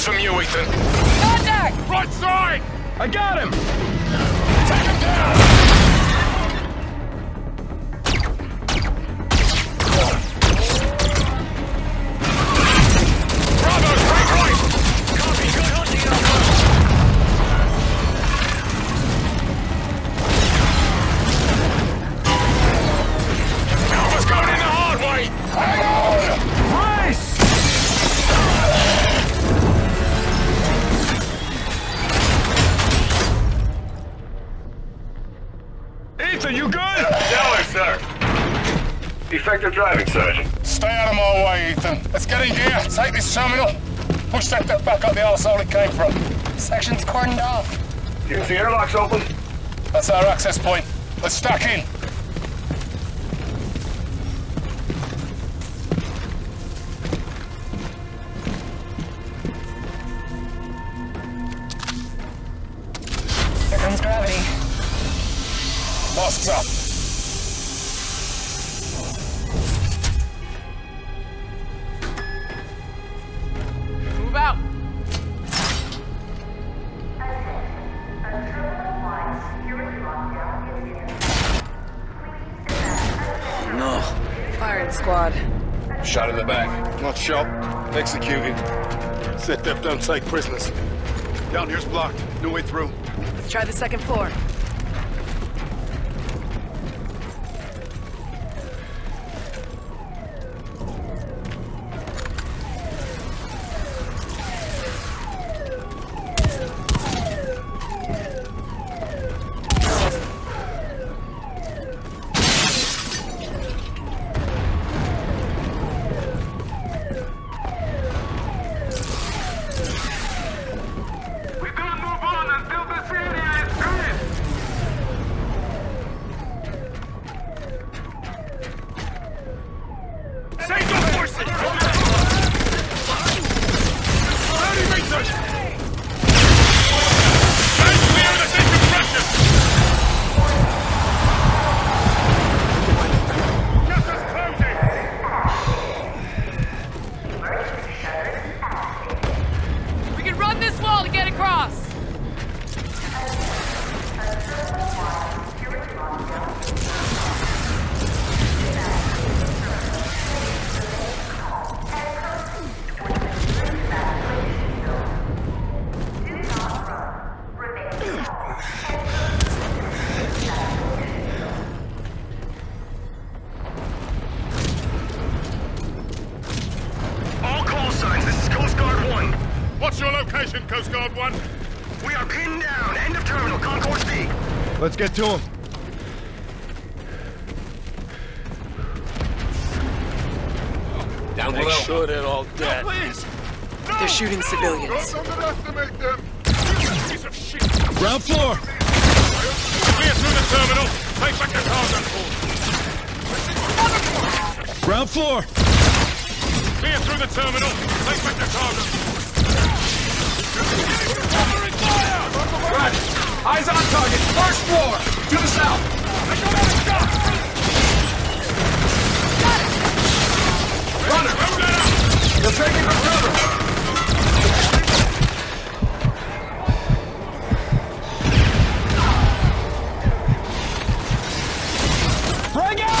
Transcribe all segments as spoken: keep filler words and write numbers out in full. That's from you, Ethan. Contact! Right side! I got him! Take him down! Effective driving, Sergeant. Stay out of my way, Ethan. Let's get in gear, take this terminal, push that duck back up the arsehole it came from. Section's cordoned off. You can see airlocks open. That's our access point. Let's stack in. Here comes gravity. Masks up. Shot in the back. Not shot. Executed. Sit up, don't take prisoners. Down here's blocked. No way through. Let's try the second floor. Coast Guard one. We are pinned down. End of terminal, Concourse B. Let's get to him. Down below. Make sure they're all dead. No, please. No, they're shooting no. civilians. Don't underestimate them. Piece of shit. Ground floor. Clear through the terminal. Take back your cargo. Ground floor. Clear through the terminal. Take back your cargo. Right. Eyes on target. First floor. To the south. Runner. You're taking the cover. Bring out!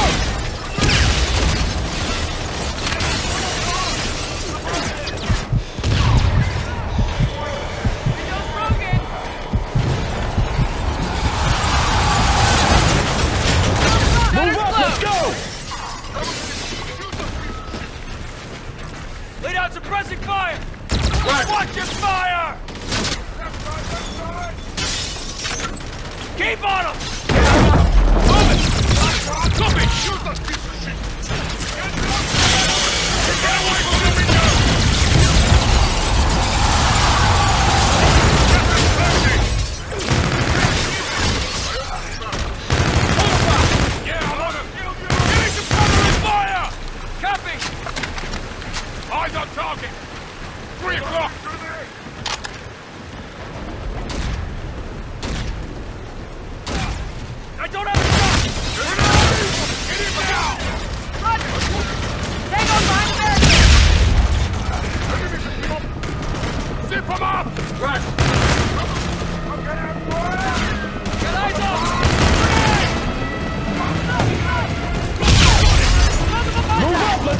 Suppressing fire! Right. Watch your fire! Keep on him! Move it! Stop it! Shoot that piece of shit! Get away from every gun! Get them crazy! Yeah, I'm on him! Give me some cover and fire! Copy! Eyes on target! Three o'clock! I don't have a shot! Get him down! Run! Take on my third!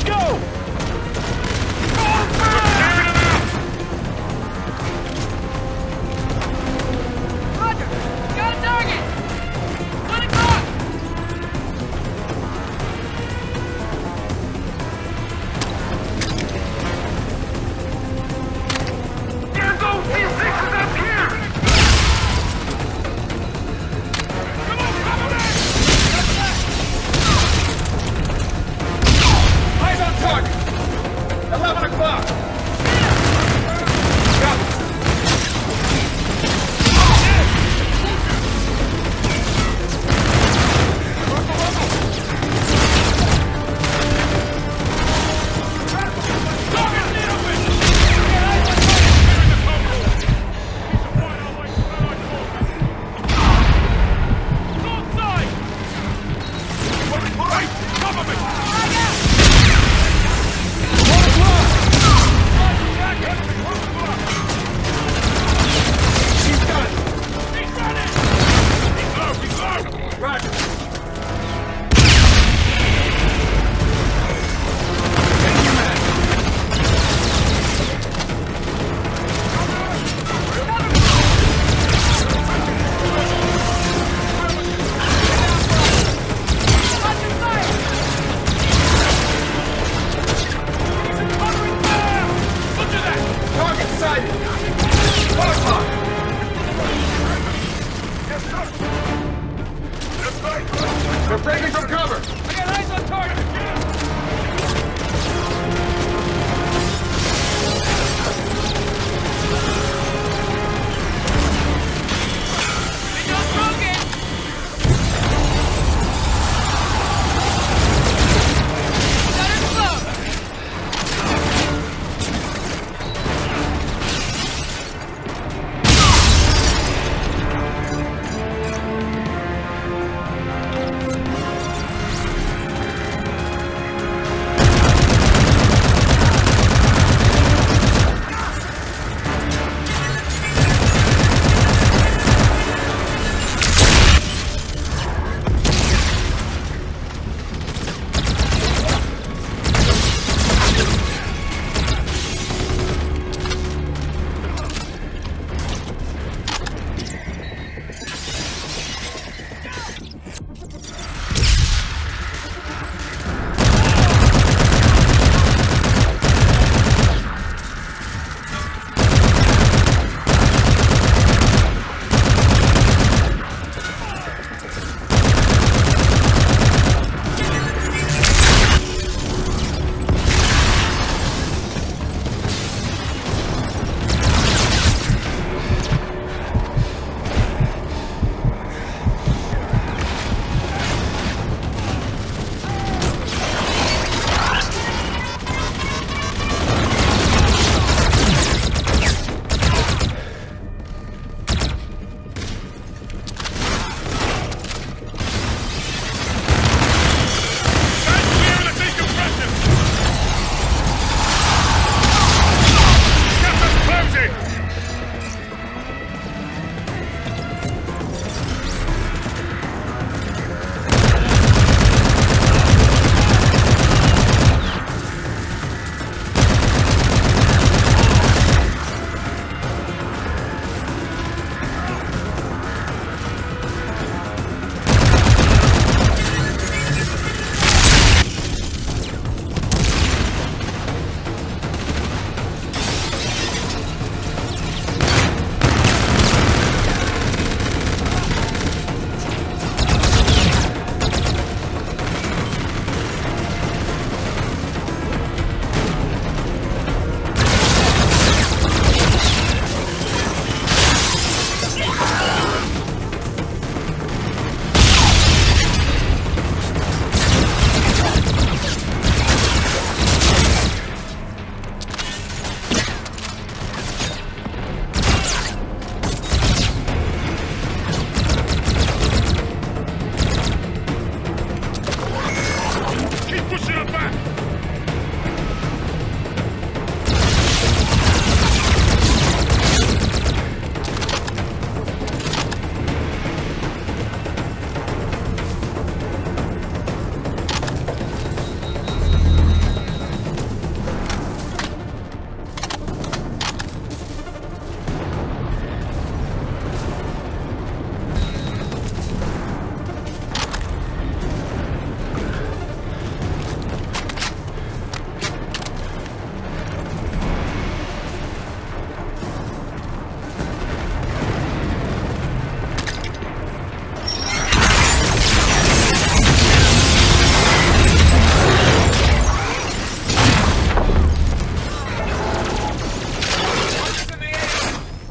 Let's go! Over! Roger! Got a target! One o'clock! Ergo P six is up here! Come on, come on in! Eyes on target!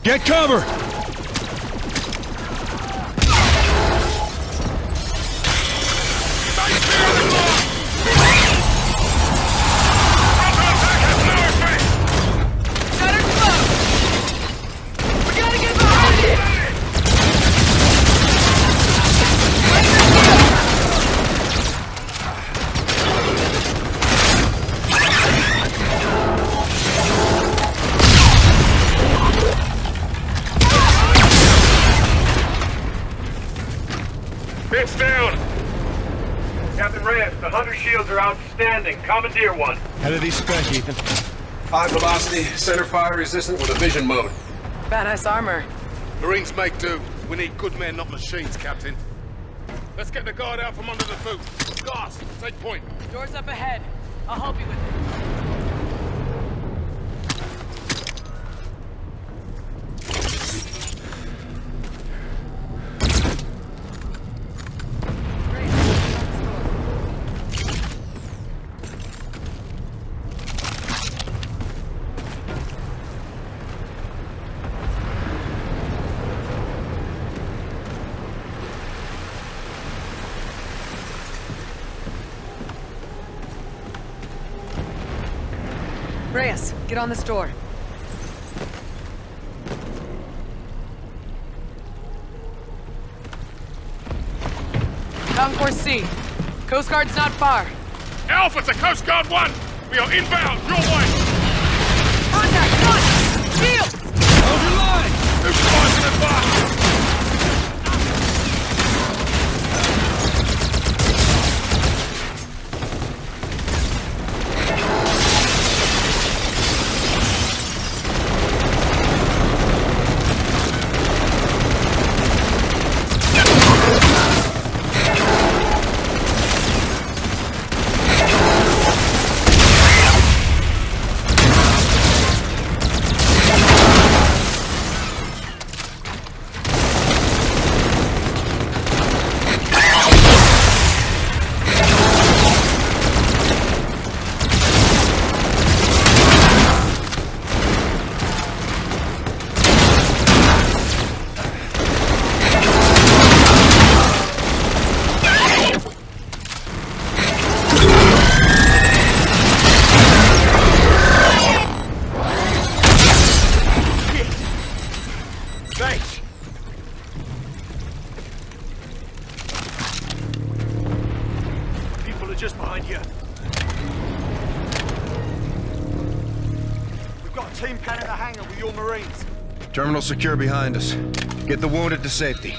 Get cover! It's down! Captain Reyes, the hunter shields are outstanding. Commandeer one. How do these spec, Ethan? High velocity, center fire resistant with a vision mode. Badass armor. Marines make do. We need good men, not machines, Captain. Let's get the guard out from under the boot. Gas, take point. Door's up ahead. I'll help you with it. Reyes, get on this door. Concourse C. Coast Guard's not far. Alpha to Coast Guard one! We are inbound, your way! Contact! Gun! Shield! Hold your line! Who's fighting the fire? Just behind you. We've got a team pan in the hangar with your Marines. Terminal secure behind us. Get the wounded to safety.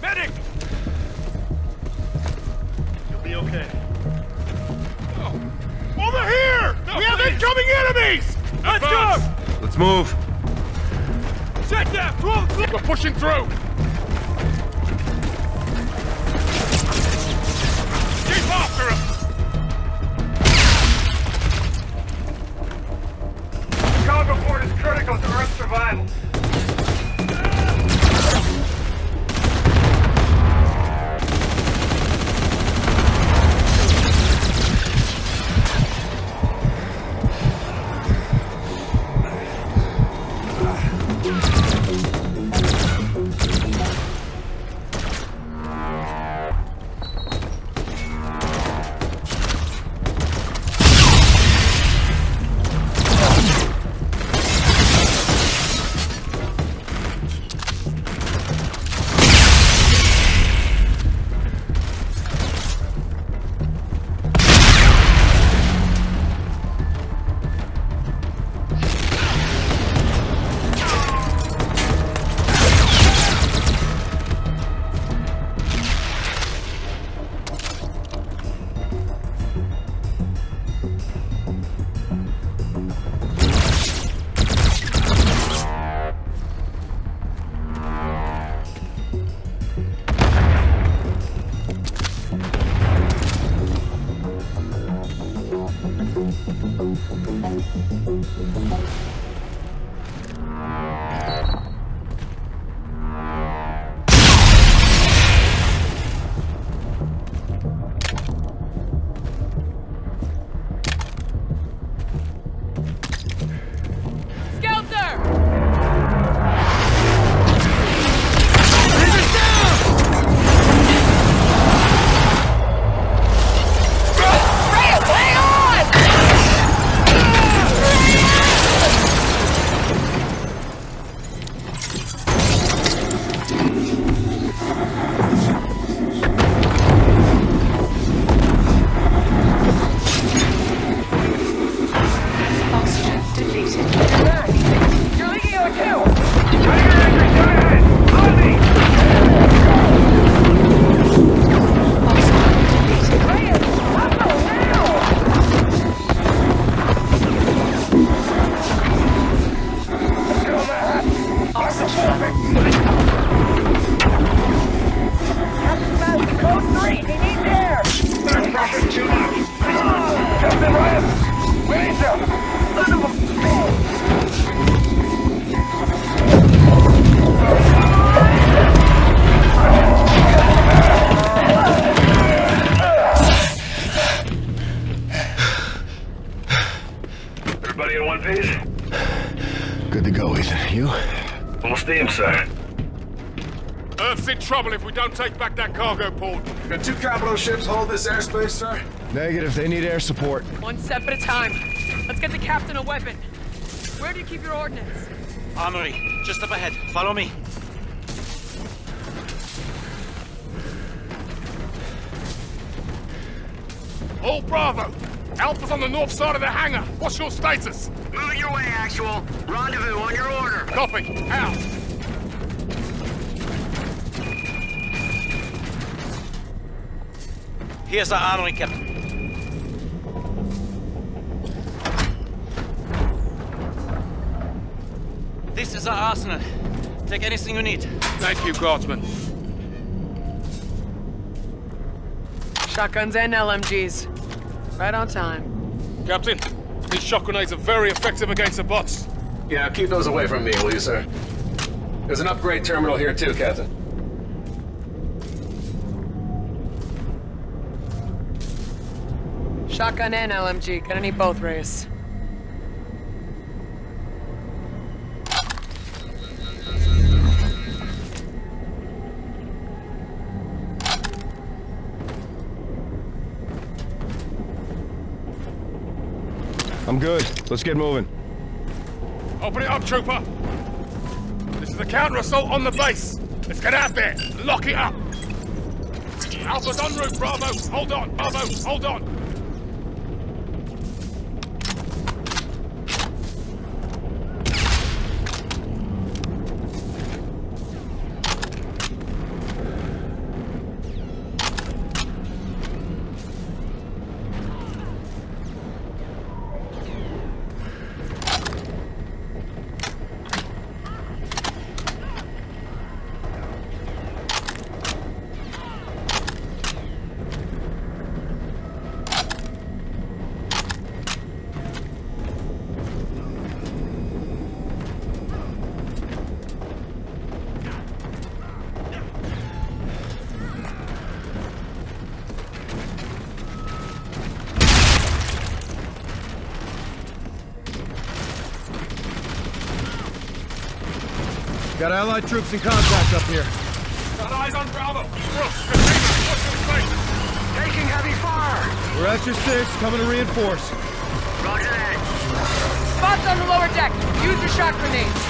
Medic! You'll be okay. Incoming enemies! Let's go! Let's move. Check that! We're pushing through! Keep after him! The cog report is critical to Earth's survival. Code three, we need air! There's traffic too much! Captain Ryan! We need them! Son of a bitch! Everybody in one piece? Good to go, Ethan. You? Almost there, sir. Earth's in trouble if we don't take back that cargo port. Can two Cablo ships hold this airspace, sir? Negative. They need air support. One step at a time. Let's get the captain a weapon. Where do you keep your ordnance? Armory. Just up ahead. Follow me. All Bravo. Alpha's on the north side of the hangar. What's your status? Moving your way, Actual. Rendezvous on your order. Copy. Out. Here's our armory, Captain. This is our arsenal. Take anything you need. Thank you, Guardsman. Shotguns and L M Gs. Right on time. Captain, these shot grenades are very effective against the bots. Yeah, keep those away from me, will you, sir? There's an upgrade terminal here too, Captain. Shotgun and L M G. Gonna need both, Reyes. I'm good. Let's get moving. Open it up, Trooper. This is a counter assault on the base. Let's get out there. Lock it up. Alpha's en route, Bravo. Hold on, Bravo. Hold on. Got Allied troops in contact up here. Got eyes on Bravo. Taking heavy fire. We're Extra Six, coming to reinforce. Roger that. Spots on the lower deck. Use your shock grenades.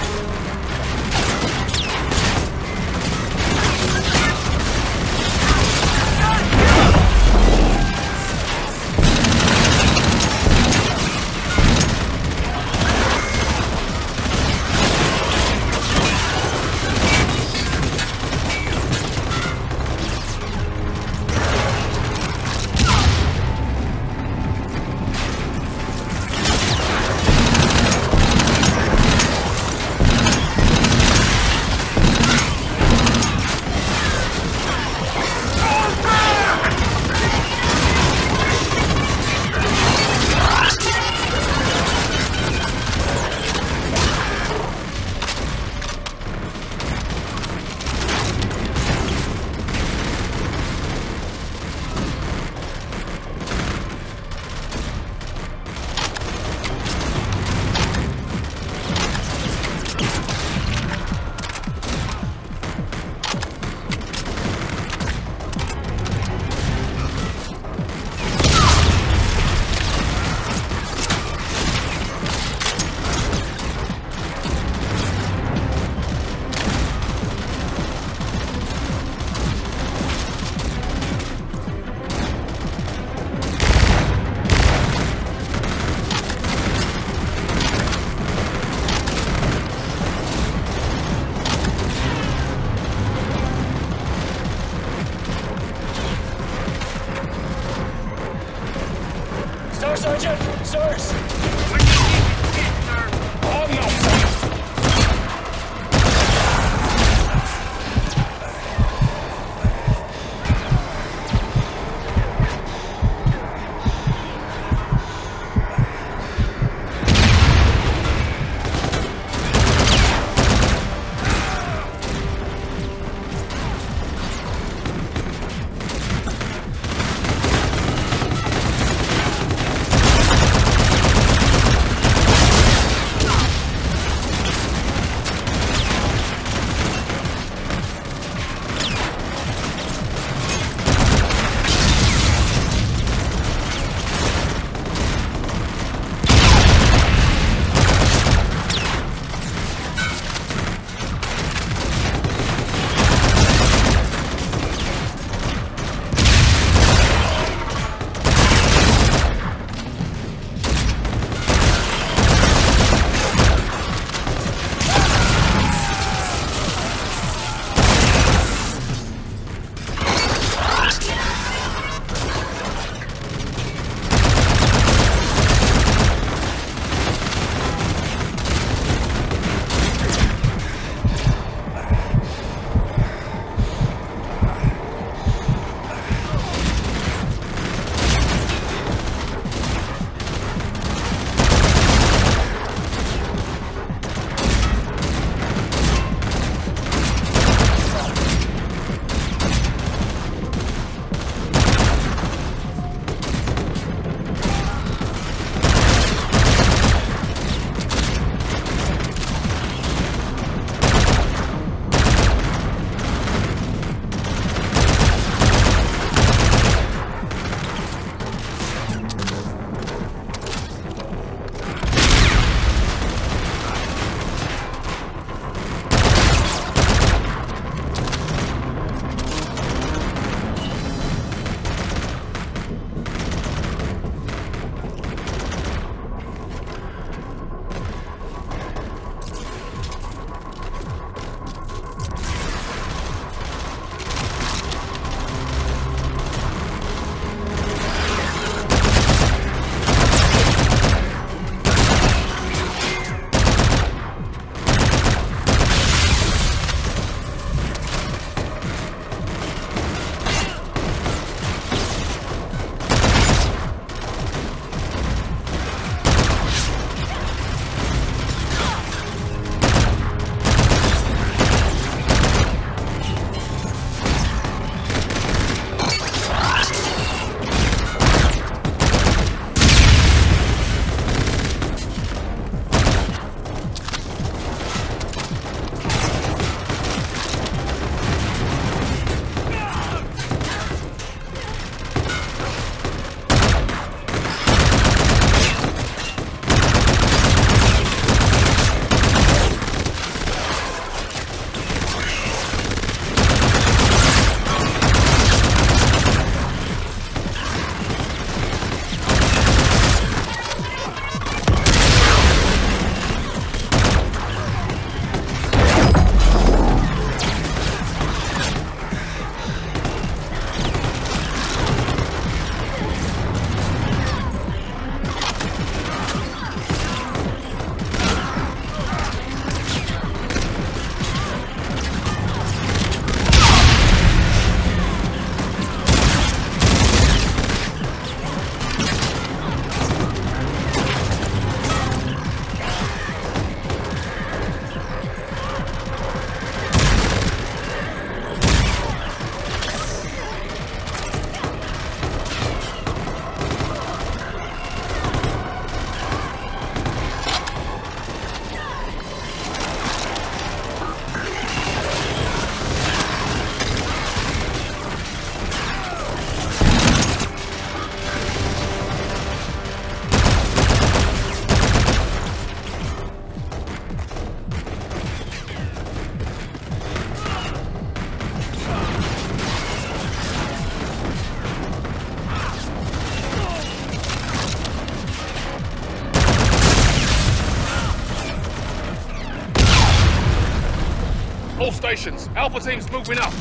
All stations, Alpha team's moving up.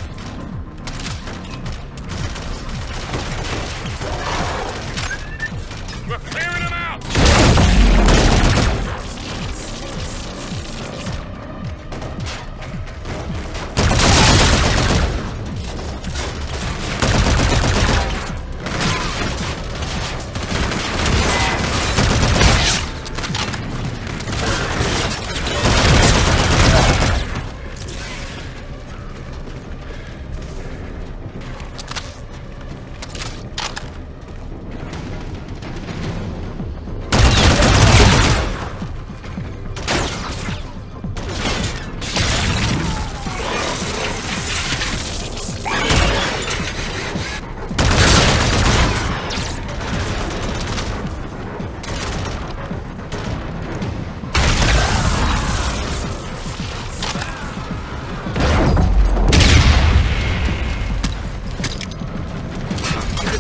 We're clearing them out!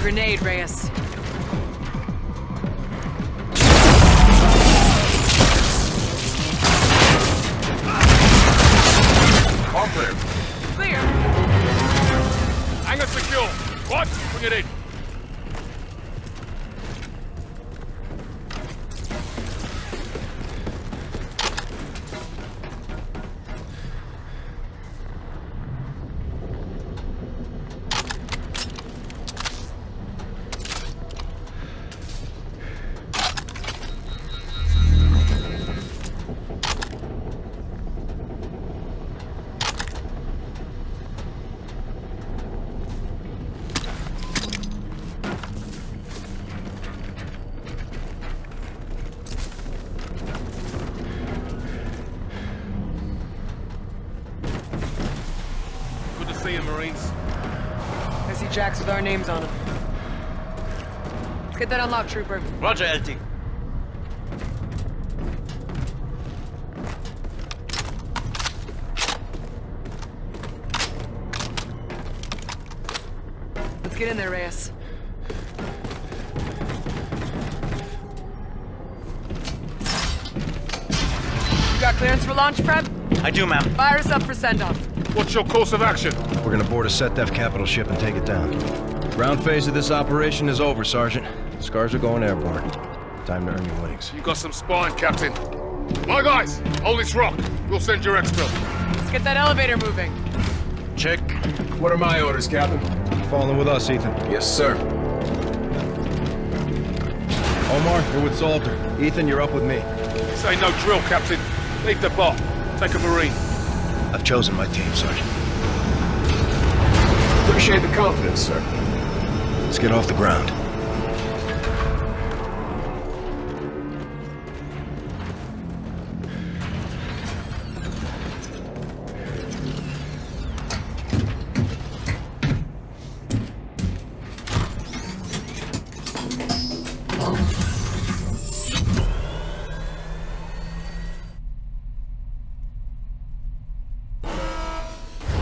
Grenade, Reyes. All clear. Clear. Hangar secure. What? Bring it in. See you, Marines. I see jacks with our names on them. Let's get that unlocked, Trooper. Roger, L T. Let's get in there, Reyes. You got clearance for launch prep? I do, ma'am. Fire us up for send-off. What's your course of action? We're gonna board a SETDEF capital ship and take it down. Round phase of this operation is over, Sergeant. Scars are going airborne. Time to earn your winnings. You got some spine, Captain. My guys, hold this rock. We'll send your expert. Let's get that elevator moving. Check. What are my orders, Captain? Following with us, Ethan. Yes, sir. Omar, you're with Salter. Ethan, you're up with me. This ain't no drill, Captain. Leave the bar. Take a Marine. I've chosen my team, Sergeant. Appreciate the confidence, sir. Let's get off the ground.